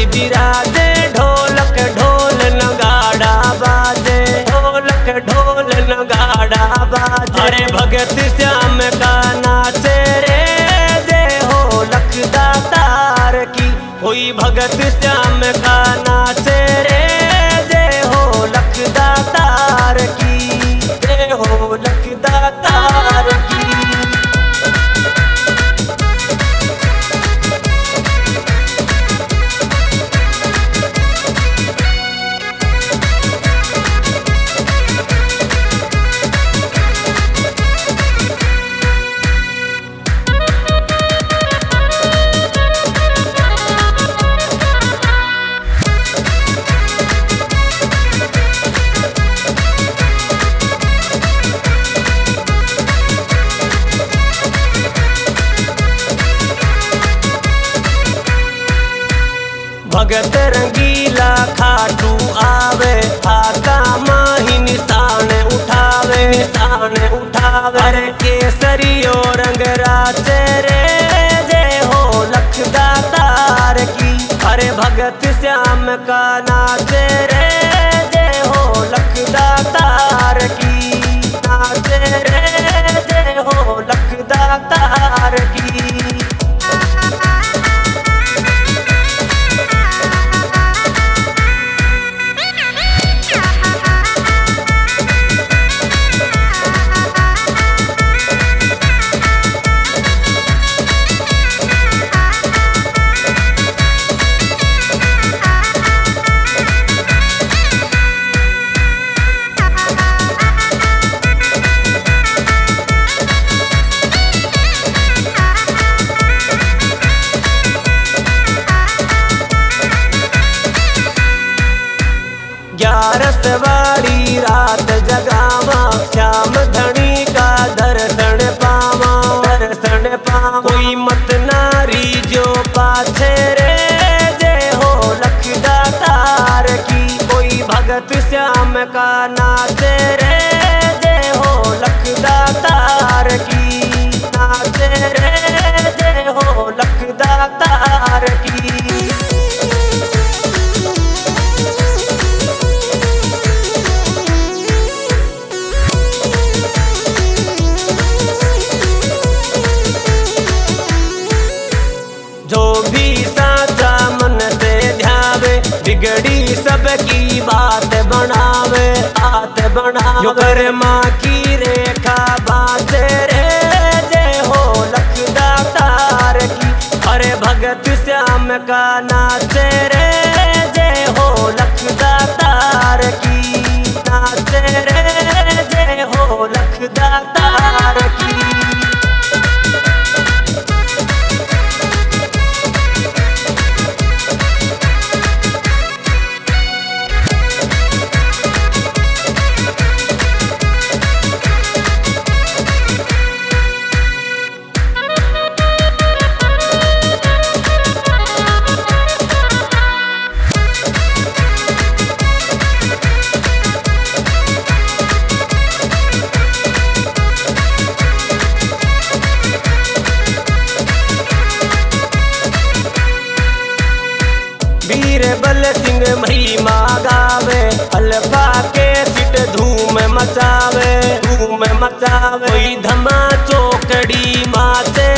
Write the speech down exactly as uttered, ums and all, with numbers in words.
कोई बिरादे ढोलक ढोल नगाड़ा बाजे, ढोलक ढोल नगाड़ा बाजे। अरे भगत श्याम का नाचे रे जय हो लखदातार की, कोई भगत श्याम का नाचे रे जय हो लखदातार की, जय हो लखदातार की। भगत रंगीला खाटू आवे, हाथा माही निशान उठावे, निशान उठावे। अरे केसरियो रंग राचे रे जय हो लखदातार की, अरे भगत श्याम का नाचे रे जय हो लखदातार की, नाचे रे जय हो लखदातार की। ग्यारस वाली रात जगावा, श्याम धनी का दर्शन पावा, दर्शन पावा। कोई मत नारी जो पाछे रे जय हो लखदातार की, कोई भगत श्याम का नाचे रे जय हो लखदातार की, नाचे रे जय हो लखदातार की। बिगड़ी सबकी बात बनावे, बात बनावे। जो कर्मा की रेखा बांधे रे जय हो लखदातार की, अरे भगत श्याम का नाचे रे जय हो लखदातार की, नाचे रे जय हो लखदातार की। बीरबल सिंह महिमा गावे, अल्फा के सिट धूम मचावे, धूम मचावे। कोई धमा चौकड़ी माचे